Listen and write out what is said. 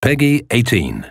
Peggy 18.